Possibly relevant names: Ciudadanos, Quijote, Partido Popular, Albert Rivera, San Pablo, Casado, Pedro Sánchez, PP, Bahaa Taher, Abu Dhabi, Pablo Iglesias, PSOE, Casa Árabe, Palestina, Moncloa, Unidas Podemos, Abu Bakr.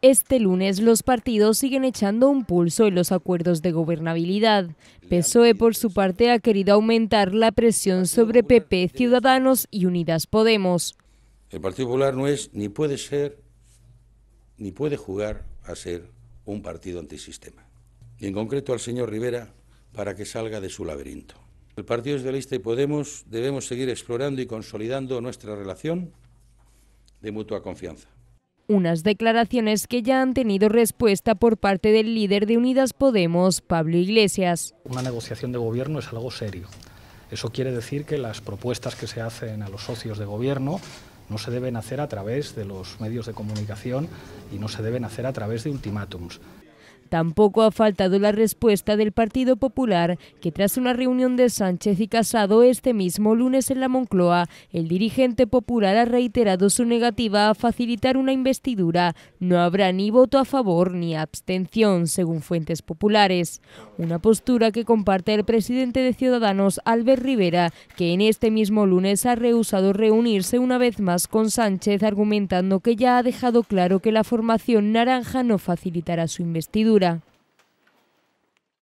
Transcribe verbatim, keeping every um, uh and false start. Este lunes los partidos siguen echando un pulso en los acuerdos de gobernabilidad. P S O E, por su parte, ha querido aumentar la presión sobre P P, Ciudadanos y Unidas Podemos. El Partido Popular no es, ni puede ser, ni puede jugar a ser un partido antisistema. Y en concreto al señor Rivera, para que salga de su laberinto. El Partido Socialista y Podemos debemos seguir explorando y consolidando nuestra relación de mutua confianza. Unas declaraciones que ya han tenido respuesta por parte del líder de Unidas Podemos, Pablo Iglesias. Una negociación de gobierno es algo serio. Eso quiere decir que las propuestas que se hacen a los socios de gobierno no se deben hacer a través de los medios de comunicación y no se deben hacer a través de ultimátums. Tampoco ha faltado la respuesta del Partido Popular, que tras una reunión de Sánchez y Casado este mismo lunes en la Moncloa, el dirigente popular ha reiterado su negativa a facilitar una investidura. No habrá ni voto a favor ni abstención, según fuentes populares. Una postura que comparte el presidente de Ciudadanos, Albert Rivera, que en este mismo lunes ha rehusado reunirse una vez más con Sánchez, argumentando que ya ha dejado claro que la formación naranja no facilitará su investidura.